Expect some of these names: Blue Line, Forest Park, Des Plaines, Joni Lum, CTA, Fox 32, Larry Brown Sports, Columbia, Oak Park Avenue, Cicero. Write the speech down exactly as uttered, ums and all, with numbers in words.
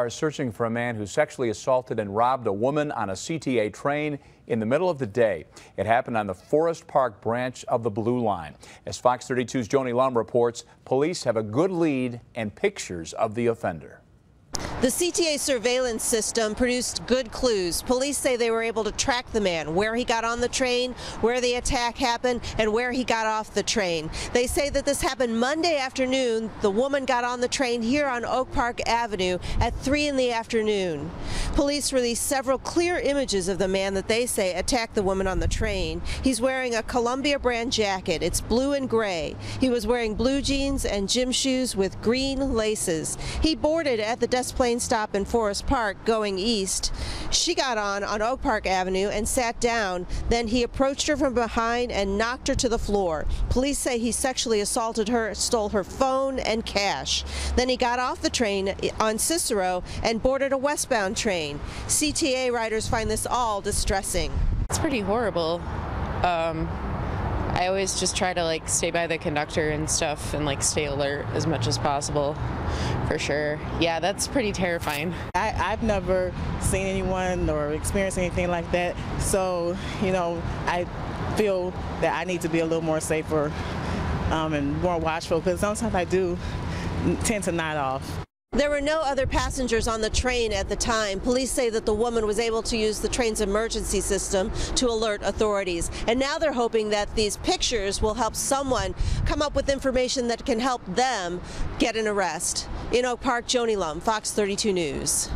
Are searching for a man who sexually assaulted and robbed a woman on a C T A train in the middle of the day. It happened on the Forest Park branch of the Blue Line. As Fox thirty-two's Joni Lum reports, police have a good lead and pictures of the offender. The C T A surveillance system produced good clues. Police say they were able to track the man, where he got on the train, where the attack happened, and where he got off the train. They say that this happened Monday afternoon. The woman got on the train here on Oak Park Avenue at three in the afternoon. Police released several clear images of the man that they say attacked the woman on the train. He's wearing a Columbia brand jacket. It's blue and gray. He was wearing blue jeans and gym shoes with green laces. He boarded at the Des Plaines stop in Forest Park going east. She got on on Oak Park Avenue and sat down. Then he approached her from behind and knocked her to the floor. Police say he sexually assaulted her, stole her phone and cash. Then he got off the train on Cicero and boarded a westbound train. C T A riders find this all distressing. It's pretty horrible. Um, I always just try to like stay by the conductor and stuff and like stay alert as much as possible. For sure. Yeah, that's pretty terrifying. I, I've never seen anyone or experienced anything like that. So, you know, I feel that I need to be a little more safer um, and more watchful, because sometimes I do tend to nod off. There were no other passengers on the train at the time. Police say that the woman was able to use the train's emergency system to alert authorities. And now they're hoping that these pictures will help someone come up with information that can help them get an arrest. In Oak Park, Joni Lum, Fox thirty-two News.